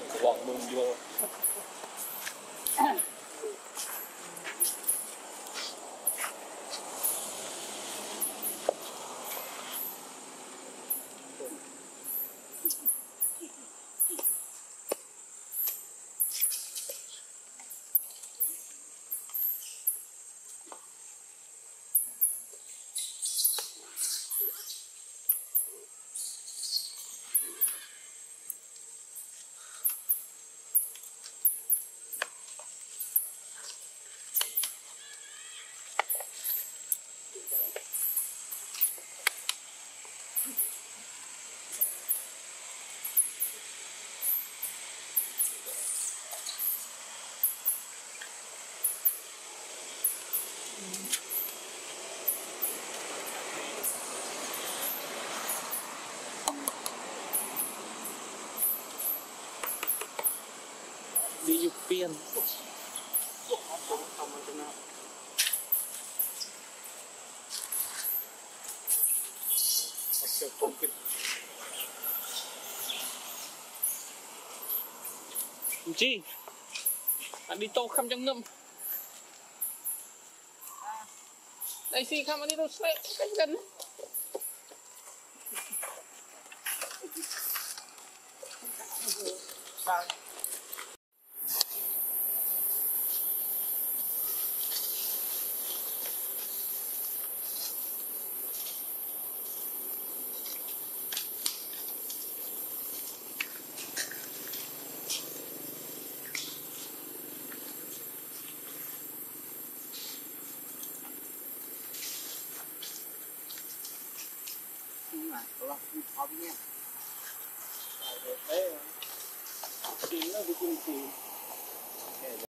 like walk moon you. European. Chi? Anh đi tô khăm trong ngâm. Đây xin khăm anh đi tô xe cách gần. Hobbynya, ada, sini aku kunci.